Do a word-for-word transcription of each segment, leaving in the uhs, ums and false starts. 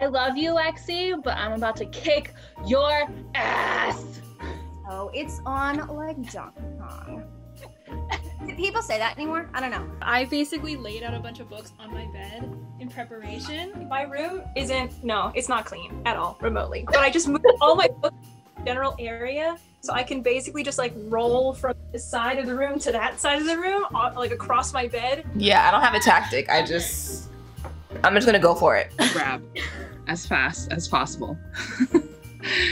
I love you, Lexi, but I'm about to kick your ass. Oh, it's on like Donkey Kong. Do people say that anymore? I don't know. I basically laid out a bunch of books on my bed in preparation. My room isn't, no, it's not clean at all, remotely. But I just moved all my books in the general area, so I can basically just like roll from this side of the room to that side of the room, like across my bed. Yeah, I don't have a tactic. I just, I'm just gonna go for it. Grab as fast as possible.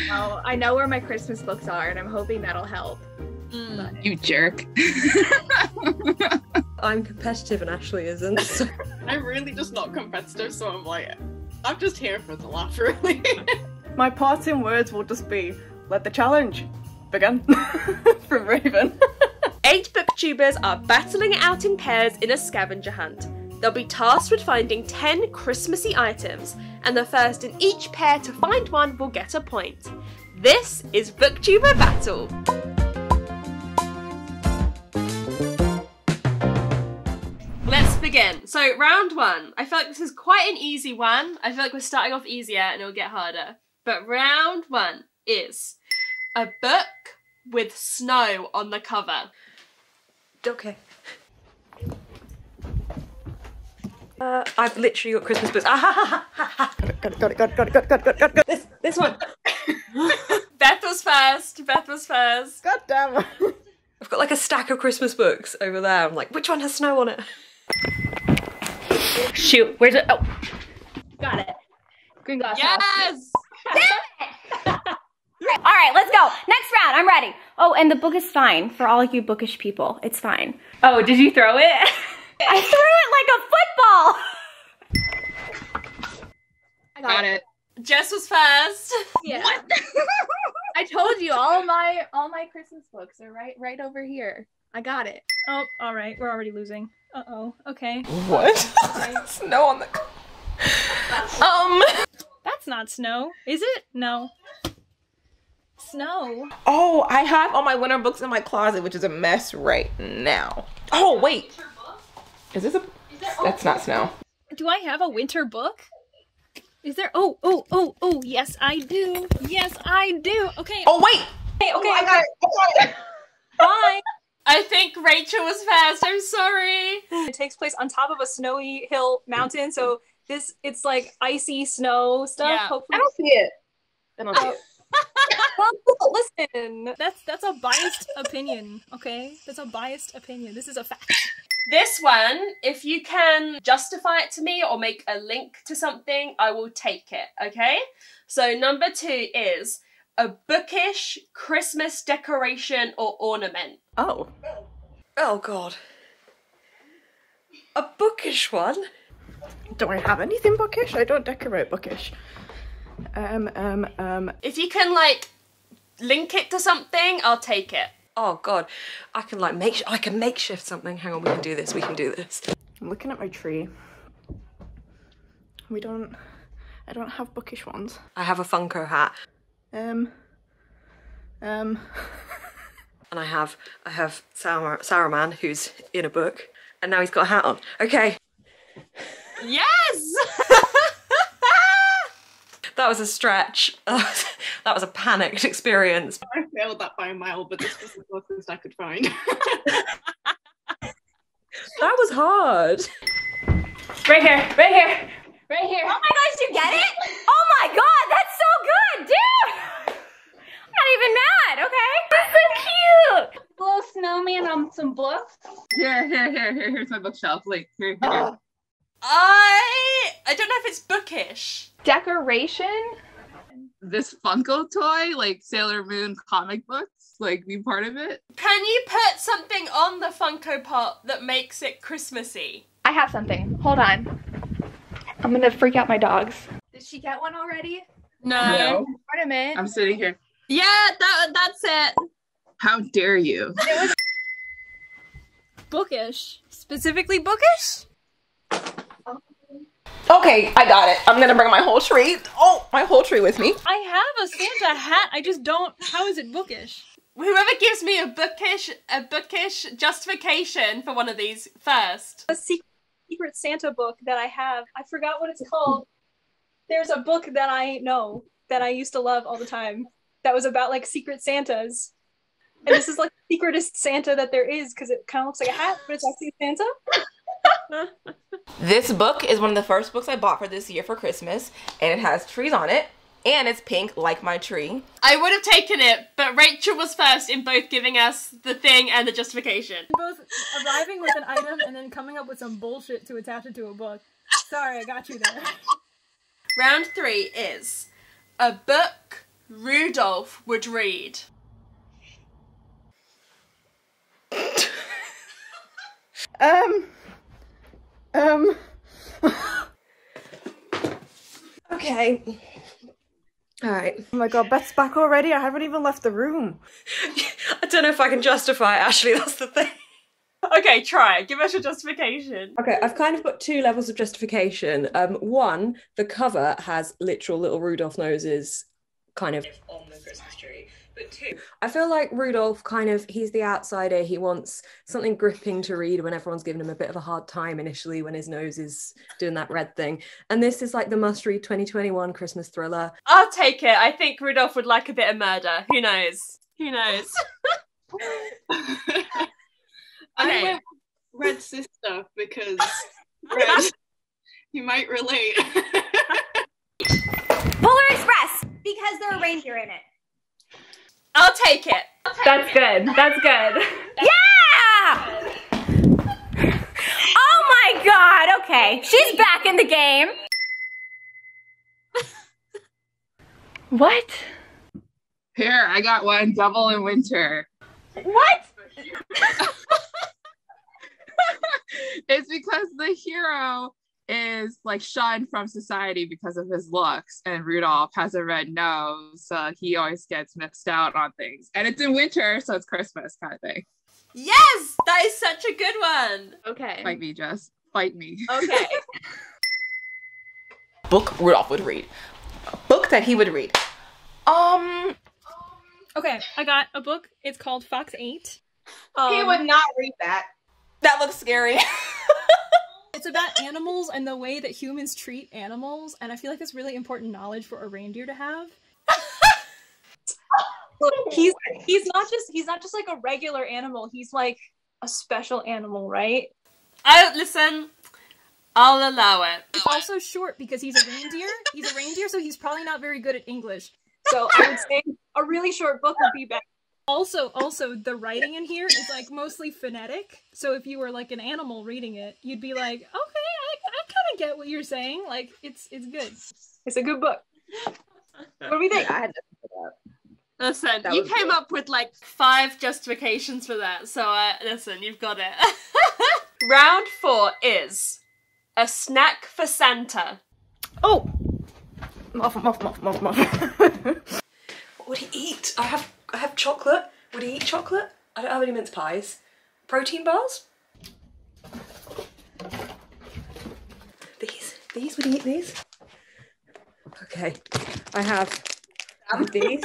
Well, I know where my Christmas books are, and I'm hoping that'll help. Mm. You jerk. I'm competitive and Ashley isn't. So. I'm really just not competitive, so I'm like, I'm just here for the laugh, really. My parting words will just be, let the challenge begin. From Raven. Eight booktubers are battling it out in pairs in a scavenger hunt. They'll be tasked with finding ten Christmassy items, and the first in each pair to find one will get a point. This is BookTuber Battle. Let's begin. So round one, I feel like this is quite an easy one. I feel like we're starting off easier and it'll get harder. But round one is a book with snow on the cover. Okay. Uh, I've literally got Christmas books. Ah, ha, ha, ha, ha. Got it, got it, got it, got it, got it, got it, got it, got it. This, this one. Beth was first, Beth was first. God damn it. I've got like a stack of Christmas books over there. I'm like, which one has snow on it? Shoot, where's it? Oh. Got it. Green glass house. Yes! Damn it! All right, let's go. Next round, I'm ready. Oh, and the book is fine for all of you bookish people. It's fine. Oh, did you throw it? I threw it like a football! I got, got it. it. Jess was first. Yeah. What? I told you all my all my Christmas books are right right over here. I got it. Oh, all right. We're already losing. Uh oh. Okay. What? Snow on the. Um. That's not snow, is it? No. Snow. Oh, I have all my winter books in my closet, which is a mess right now. Oh wait. Is this a? Is there, oh, that's not snow. Do I have a winter book? Is there? Oh, oh, oh, oh! Yes, I do. Yes, I do. Okay. Oh wait. Okay. Okay. Oh, I got it. Bye. I think Rachel was fast. I'm sorry. It takes place on top of a snowy hill mountain, so this it's like icy snow stuff. Yeah. Hopefully, I don't see it. I don't see it. Well, listen. That's that's a biased opinion. Okay, that's a biased opinion. This is a fact. This one, if you can justify it to me or make a link to something, I will take it, okay? So number two is a bookish Christmas decoration or ornament. Oh. Oh, God. A bookish one? Do I have anything bookish? I don't decorate bookish. Um, um, um. If you can, like, link it to something, I'll take it. Oh God, I can like make, I can makeshift something. Hang on, we can do this, we can do this. I'm looking at my tree. We don't, I don't have bookish ones. I have a Funko hat. Um, um. And I have, I have Sour, Sourman who's in a book and now he's got a hat on. Okay. Yes! That was a stretch. That was a panicked experience. I failed that by a mile, but this was the closest I could find. That was hard. Right here, right here, right here. Oh my gosh, you get it? Oh my god, that's so good, dude! I'm not even mad, okay? That's so cute! Little snowman on some books. Here, here, here, here, here's my bookshelf. Like, here, here. Oh. I... I don't know if it's bookish. Decoration? This Funko toy, like Sailor Moon comic books, like be part of it. Can you put something on the Funko Pop that makes it Christmassy? I have something. Hold on. I'm gonna freak out my dogs. Did she get one already? No. no. Ornament. I'm sitting here. Yeah, that that's it. How dare you? It was bookish. Specifically bookish? Okay, I got it. I'm gonna bring my whole tree. Oh, my whole tree with me. I have a Santa hat. I just don't. How is it bookish? Whoever gives me a bookish, a bookish justification for one of these first. A secret Santa book that I have. I forgot what it's called. There's a book that I know that I used to love all the time that was about like secret Santas. And this is like the secretest Santa that there is because it kind of looks like a hat, but it's actually Santa. This book is one of the first books I bought for this year for Christmas, and it has trees on it, and it's pink like my tree. I would have taken it, but Rachel was first in both giving us the thing and the justification. Both arriving with an item and then coming up with some bullshit to attach it to a book. Sorry, I got you there. Round three is a book Rudolph would read. um... Um. Okay. Alright. Oh my god, Beth's back already? I haven't even left the room. I don't know if I can justify it, Ashley, that's the thing. Okay, try it. Give us your justification. Okay, I've kind of got two levels of justification. Um, one, the cover has literal little Rudolph noses kind of on the Christmas tree. But two, I feel like Rudolph kind of, he's the outsider. He wants something gripping to read when everyone's giving him a bit of a hard time initially when his nose is doing that red thing. And this is like the must-read twenty twenty-one Christmas thriller. I'll take it. I think Rudolph would like a bit of murder. Who knows? Who knows? Okay. I went with Red Sister because Red, you might relate. Polar Express because there are reindeer in it. I'll take it. I'll take That's it. good. That's good. Yeah! Oh my god, okay. She's back in the game. What? Here, I got one. Double in winter. What? It's because the hero is like shunned from society because of his looks, and Rudolph has a red nose, so he always gets missed out on things, and it's in winter, so it's Christmas kind of thing. Yes, that is such a good one. Okay, fight me, Jess, fight me. Okay. Book Rudolph would read. A book that he would read. Um okay, I got a book. It's called Fox eight. Um, he would not read that. That looks scary. It's about animals and the way that humans treat animals, and I feel like that's really important knowledge for a reindeer to have. Look, he's he's not just he's not just like a regular animal. He's like a special animal, right? I listen. I'll allow it. He's also short because he's a reindeer. He's a reindeer, so he's probably not very good at English. So I would say a really short book would be better. Also, also, the writing in here is, like, mostly phonetic, so if you were, like, an animal reading it, you'd be like, okay, I, I kind of get what you're saying. Like, it's it's good. It's a good book. What do we think? I had to pick it up. Listen, that you came good. up with, like, five justifications for that, so, uh, listen, you've got it. Round four is a snack for Santa. Oh! Muff, muff, muff, muff, muff. What would he eat? I have... I have chocolate. Would he eat chocolate? I don't have any mince pies. Protein bars? These? These? Would he eat these? Okay. I have these.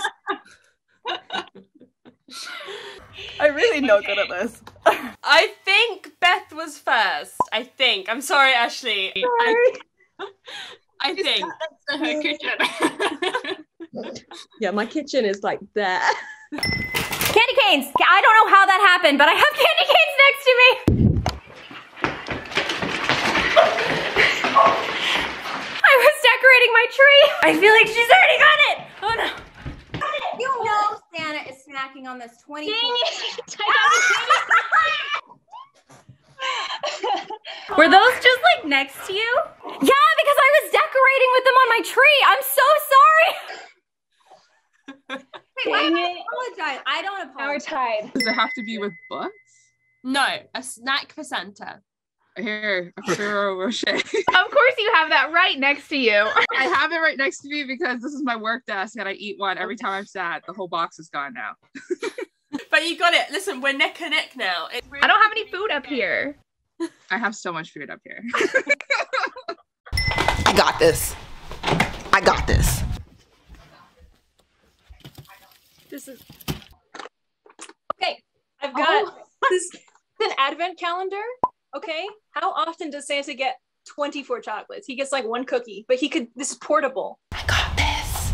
I'm really not good at this. I think Beth was first. I think. I'm sorry, Ashley. Sorry. I, I think. That's her kitchen. Yeah, my kitchen is like that. Candy canes! I don't know how that happened, but I have candy canes next to me! I was decorating my tree! I feel like she's already got it! Oh no! You know Santa is snacking on this twenty- Dang it! I got a Were those just like next to you? Yeah, because I was decorating with them on my tree! I'm so sorry! Wait, Dang I it. apologize. I don't apologize. Our time. Does it have to be with books? No, a snack for Santa. Here, a Ferrero Rocher. Of course you have that right next to you. I have it right next to me because this is my work desk and I eat one every time I'm sad. The whole box is gone now. But you got it. Listen, we're neck and neck now. It's really I don't have any food up here. I have so much food up here. I got this. I got this. This is okay. I've got oh. this is an advent calendar. Okay, how often does Santa get twenty-four chocolates. He gets like one cookie, but he could, this is portable. I got this.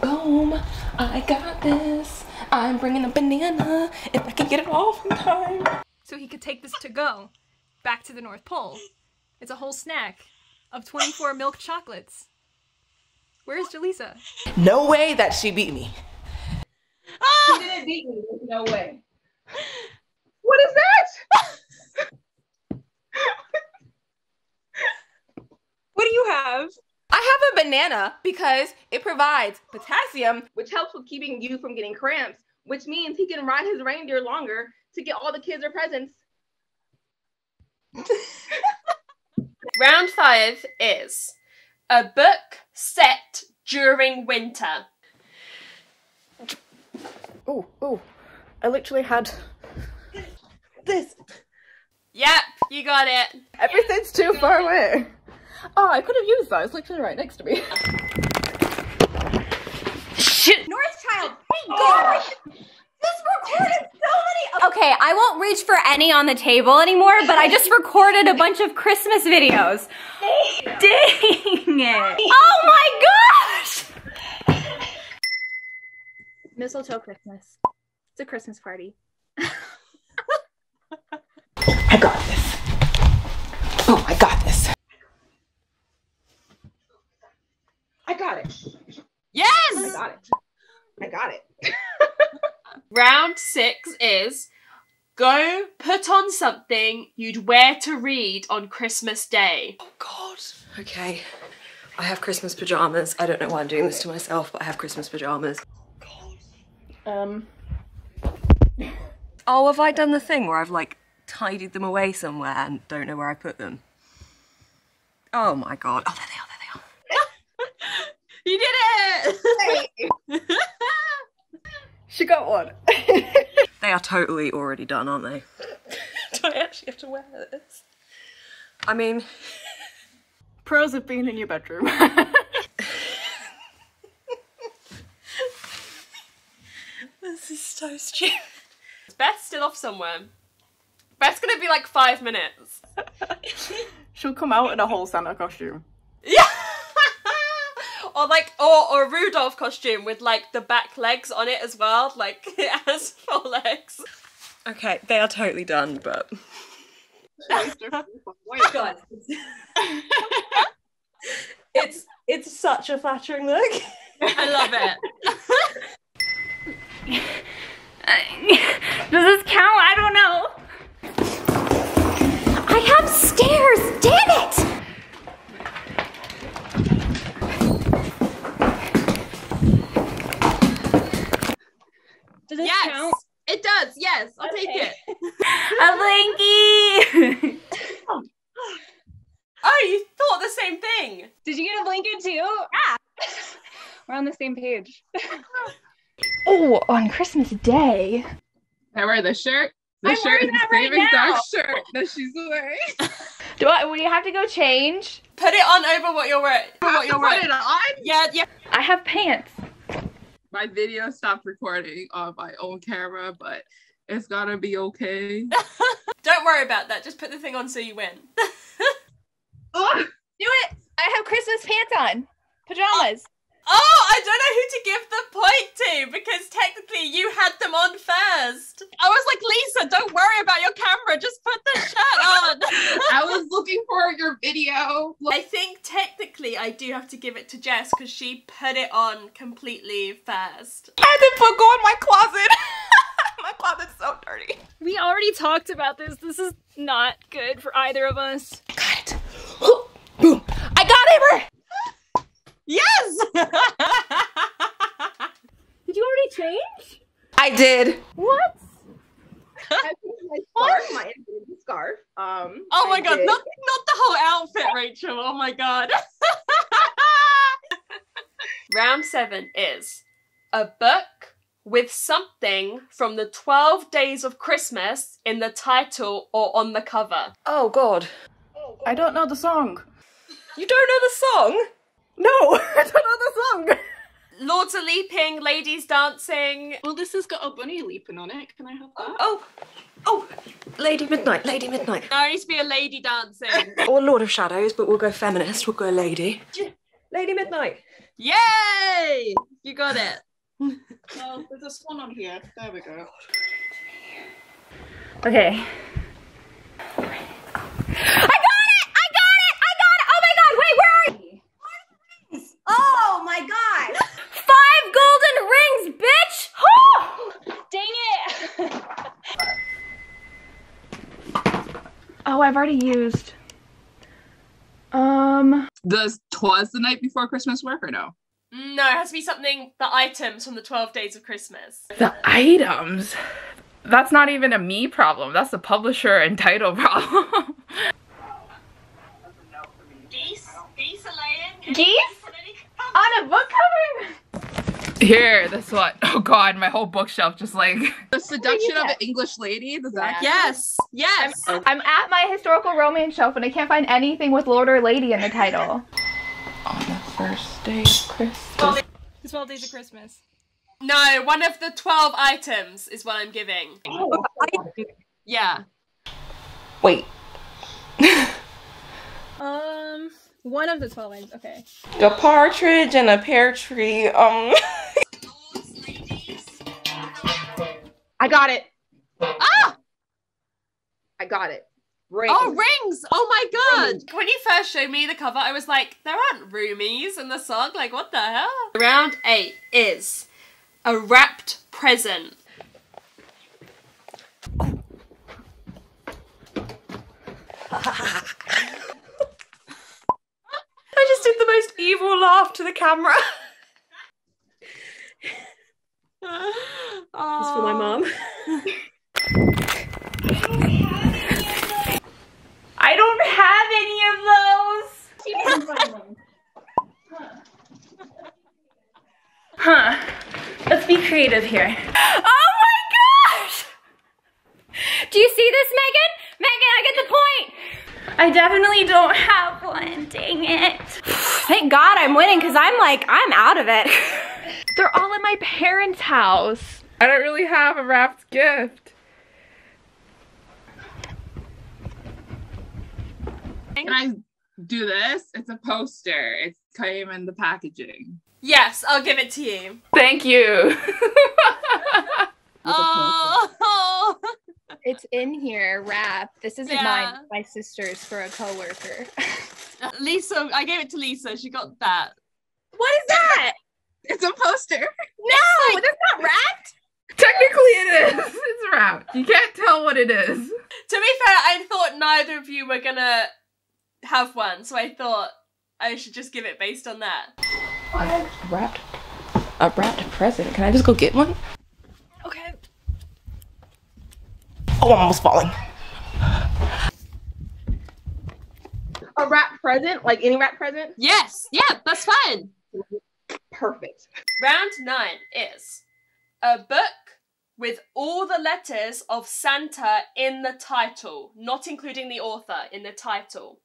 Boom. I got this. I'm bringing a banana if I can get it off in time. So he could take this to go back to the North Pole. It's a whole snack of twenty-four milk chocolates. Where's Jaleesa? No way that she beat me. Ah! She didn't beat me. No way. What is that? What do you have? I have a banana because it provides potassium, which helps with keeping you from getting cramps, which means he can ride his reindeer longer to get all the kids their presents. Round five is a book set during winter. Oh, oh, I literally had this. Yep, you got it. Everything's too far away. Oh, I could have used that. It's literally right next to me. Shit. North Child, hey, God! Oh. This recorded so many- Okay, I won't reach for any on the table anymore, but I just recorded a bunch of Christmas videos. Dang, Dang it. Oh my gosh! Mistletoe Christmas. It's a Christmas party. I got this. Oh, I got this. I got it. Yes! I got it. I got it. Round six is go put on something you'd wear to read on Christmas Day. Oh God. Okay. I have Christmas pajamas. I don't know why I'm doing this to myself, but I have Christmas pajamas. Oh God. Um. Oh, have I done the thing where I've like tidied them away somewhere and don't know where I put them? Oh my God. Oh, there they are. You did it! She got one. They are totally already done, aren't they? Do I actually have to wear this? I mean... Pros of being in your bedroom. This is so stupid. Beth's still off somewhere. Beth's gonna be like five minutes. She'll come out in a whole Santa costume. Yeah! Or like, or, or a Rudolph costume with like the back legs on it as well. Like it has four legs. Okay, they are totally done, but. God. It's, it's such a flattering look. I love it. Does this count? I don't know. I have stairs, damn it. Does it yes, count? It does. Yes, I'll okay. take it. A blankie. Oh. Oh, you thought the same thing. Did you get a blanket too? Yeah. We're on the same page. Oh, on Christmas Day. I wear the shirt. The I'm shirt. That right now. Dark shirt that she's wearing. Do I? We have to go change. Put it on over what you're wearing. What have you're to wearing. Put it on. Yeah, yeah. I have pants. My video stopped recording on my own camera, but it's gonna be okay. Don't worry about that. Just put the thing on so you win. Oh, do it! I have Christmas pants on. Pajamas. Oh. Oh, I don't know who to give the point to because technically you had them on first. I was like, Lisa, don't worry about your camera. Just put the shirt on. I was looking for your video. I think technically I do have to give it to Jess because she put it on completely first. I didn't forgo in my closet. My closet's so dirty. We already talked about this. This is not good for either of us. I got it. Oh, boom. I got it. Yes! Did you already change? I did. What? I what? Scarf, my scarf. Um, oh my I god, did. not not the whole outfit, Rachel. Oh my god. Round seven is a book with something from the twelve days of Christmas in the title or on the cover. Oh god. Oh, god. I don't know the song. You don't know the song? No, I don't know the song. Lords are leaping, ladies dancing. Well, this has got a bunny leaping on it. Can I have that? Oh, oh. Oh, Lady Midnight, Lady Midnight. There needs to be a lady dancing. Or Lord of Shadows, but we'll go feminist, we'll go lady. Lady Midnight. Yay! You got it. Well, there's a swan on here. There we go. Okay. I got it! I got it! I got it! Oh my god, wait, where are you? Oh my god! Five golden rings, bitch! Oh! Dang it! Oh, I've already used. Um. Does Twas the Night Before Christmas work or no? No, it has to be something, the items from the twelve days of Christmas. The items? That's not even a me problem. That's the publisher and title problem. Geese? Geese are laying. Geese? On a book cover? Here, this one. Oh god, my whole bookshelf just like... The Seduction of an English Lady? Does that... Yes! Yes! I'm, I'm at my historical romance shelf and I can't find anything with Lord or Lady in the title. On the first day of Christmas. The twelve days of Christmas. No, one of the twelve items is what I'm giving. Oh, I... Yeah. Wait. um, one of the twelve items, okay. The partridge and a pear tree, um... I got it! Ah! I got it. Rings. Oh, rings! Oh my god! Rings. When you first showed me the cover, I was like, there aren't roomies in the song, like what the hell? Round eight is... a wrapped present. Oh. I just did the most evil laugh to the camera. uh, oh. That's for my mom. I don't have any of those. Huh. Let's be creative here. Oh my gosh! Do you see this, Megan? Megan, I get the point! I definitely don't have one, dang it. Thank God I'm winning, because I'm like, I'm out of it. They're all in my parents' house. I don't really have a wrapped gift. Can I do this? It's a poster. It came in the packaging. Yes, I'll give it to you. Thank you. Oh. It's in here, wrapped. This isn't yeah. mine, my sister's for a coworker. Lisa, I gave it to Lisa. She got that. What is that? It's a poster. No, like, that's not wrapped. Technically it is. It's wrapped. You can't tell what it is. To be fair, I thought neither of you were gonna have one, so I thought I should just give it based on that. A wrapped, a wrapped present. Can I just go get one? Okay. Oh, I'm almost falling. A wrapped present? Like any wrapped present? Yes. Yeah, that's fine. Perfect. Round nine is a book with all the letters of Santa in the title, not including the author, in the title.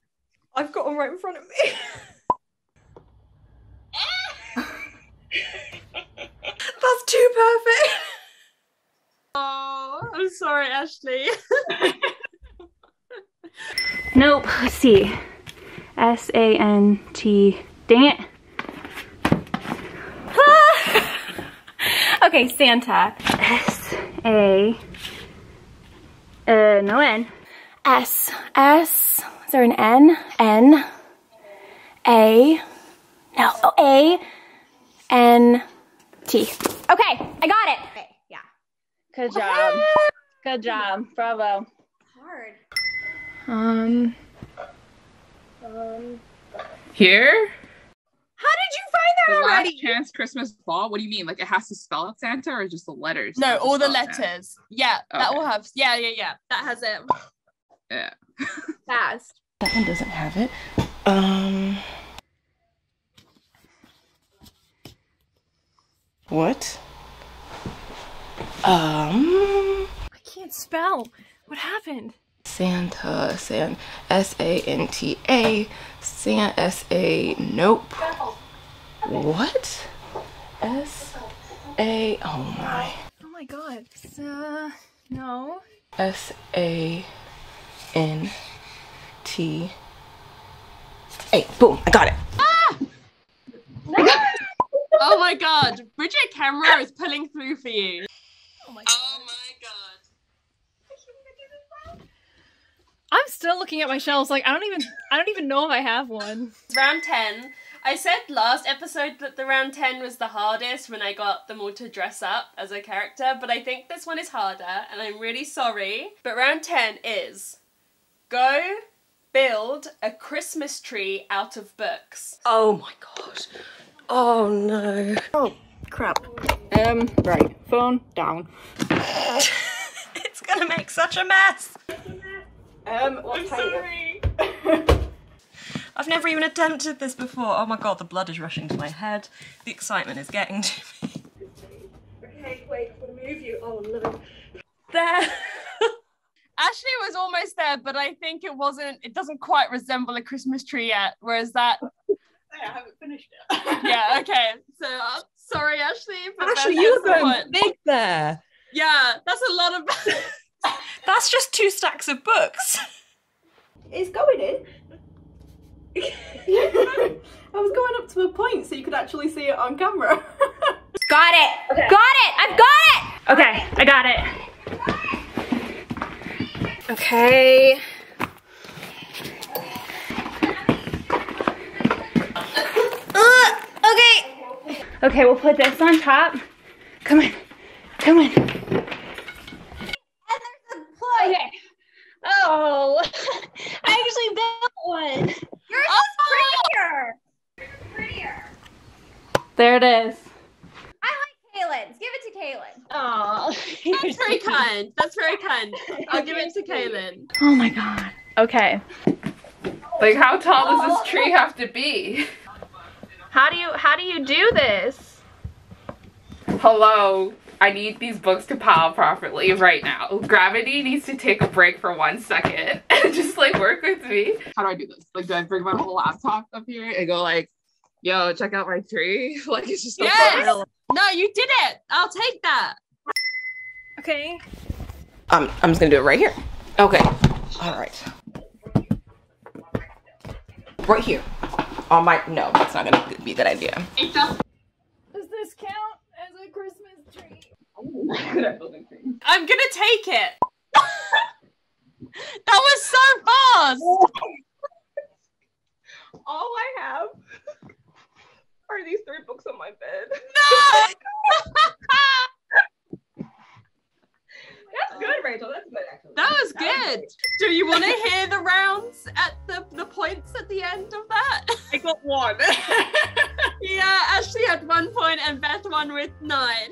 I've got one right in front of me. That's too perfect. Oh, I'm sorry, Ashley. Nope. Let's see. S A N T. Dang it. Ah! Okay, Santa. S A. Uh, no N. S S. Is there an N? N. A. No. Oh, A. N. T. Okay, I got it. Okay, yeah. Good job. Good job. Bravo. Hard. Um. Um. Here? How did you find that the already? Last Chance Christmas Ball? What do you mean? Like it has to spell out Santa or just the letters? No, all the letters. Santa? Yeah, okay. That will have. Yeah, yeah, yeah. That has it. Yeah. Fast. That one doesn't have it. Um. What? Um... I can't spell. What happened? Santa, San, S A N T A, San, S A, nope. What? S A, oh my. Oh my god. Uh, no. S A N T eight. Boom, I got it. Ah! No. Oh my god, Bridget Camera is pulling through for you. Oh my god. Oh my god. I'm still looking at my shelves like I don't even I don't even know if I have one. Round ten. I said last episode that the round ten was the hardest when I got them all to dress up as a character, but I think this one is harder and I'm really sorry. But round ten is go build a Christmas tree out of books. Oh my gosh. Oh no. Oh crap. Um, right. Phone down. It's gonna make such a mess. Um, what I'm sorry. I've never even attempted this before. Oh my god, the blood is rushing to my head. The excitement is getting to me. Okay, wait, I'll move you. Oh, no. There. Ashley was almost there, but I think it wasn't, it doesn't quite resemble a Christmas tree yet, whereas that... I haven't finished it. Yeah, okay. So, I'm sorry, Ashley. But Ashley, you were going one. big there. Yeah, that's a lot of... That's just two stacks of books. It's going in. I was going up to a point so you could actually see it on camera. Got it! Okay. Got it! I've got it! Okay, I got it. Okay. Uh, okay. Okay, we'll put this on top. Come on. Come on. Okay. Oh, I actually built one. Yours oh. is prettier. prettier. There it is. I like Kaylin's. Give it to Kaylin. Oh, that's very kind. That's very kind. I'll give it to Kaylin. Oh my god. Okay. Like, how tall does this tree have to be? How do you how do you do this? Hello. I need these books to pile properly right now. Gravity needs to take a break for one second and just like work with me. How do I do this? Like, do I bring my whole laptop up here and go like, yo, check out my tree? Like, it's just yes! so No, you did it. I'll take that. Okay. Um, I'm just gonna do it right here. Okay. All right. Right here. On my, no, that's not gonna be a good idea. Does this count as a Christmas tree? I'm gonna take it. That was so fast. All I have are these three books on my bed. No. That's good, Rachel. That's good. Actually. That was that good. Was Do you want to hear the rounds at the the points at the end of that? I got one. Yeah, Ashley had one point and Beth won with nine.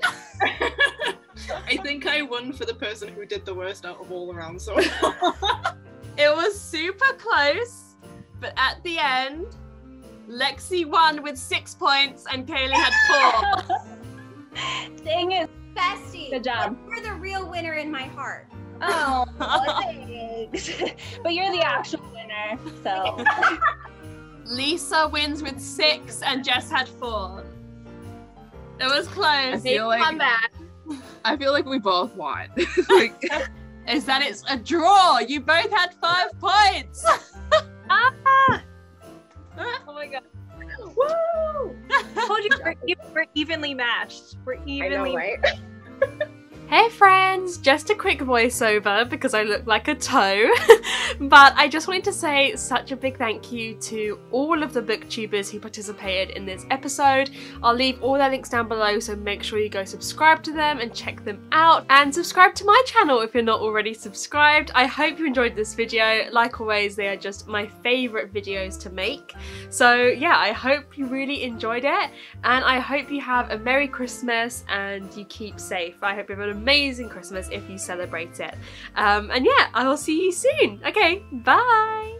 I think I won for the person who did the worst out of all the rounds. So it was super close, but at the end, Lexi won with six points and Kaylee had four. Dang it. Bestie. Good job. You're the real winner in my heart. Oh, thanks. But you're the actual winner, so. Lisa wins with six and Jess had four. It was close. They like, come back. I feel like we both won. Like, is that it's a draw? You both had five points. Ah. Oh my god! Woo! I told you we're, even, we're evenly matched. We're evenly. I know, right? Hey friends, just a quick voiceover because I look like a toe, but I just wanted to say such a big thank you to all of the booktubers who participated in this episode. I'll leave all their links down below, so make sure you go subscribe to them and check them out, and subscribe to my channel if you're not already subscribed. I hope you enjoyed this video. Like always, they are just my favourite videos to make. So yeah, I hope you really enjoyed it, and I hope you have a Merry Christmas and you keep safe. I hope you've had a amazing Christmas if you celebrate it. Um, and yeah, I will see you soon. Okay, bye!